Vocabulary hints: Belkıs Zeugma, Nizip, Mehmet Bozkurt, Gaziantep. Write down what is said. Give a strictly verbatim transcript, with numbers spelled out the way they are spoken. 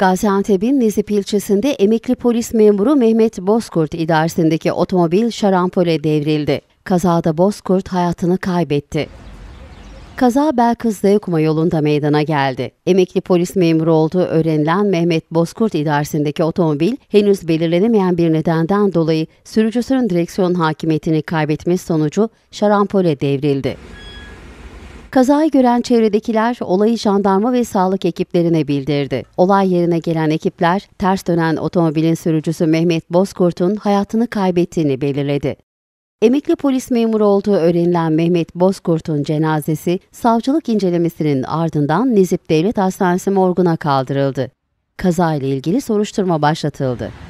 Gaziantep'in Nizip ilçesinde emekli polis memuru Mehmet Bozkurt idaresindeki otomobil şarampole devrildi. Kazada Bozkurt hayatını kaybetti. Kaza Belkıs Zeugma yolunda meydana geldi. Emekli polis memuru olduğu öğrenilen Mehmet Bozkurt idaresindeki otomobil henüz belirlenemeyen bir nedenden dolayı sürücüsünün direksiyon hakimiyetini kaybetmesi sonucu şarampole devrildi. Kazayı gören çevredekiler olayı jandarma ve sağlık ekiplerine bildirdi. Olay yerine gelen ekipler ters dönen otomobilin sürücüsü Mehmet Bozkurt'un hayatını kaybettiğini belirledi. Emekli polis memuru olduğu öğrenilen Mehmet Bozkurt'un cenazesi savcılık incelemesinin ardından Nizip Devlet Hastanesi morguna kaldırıldı. Kazayla ilgili soruşturma başlatıldı.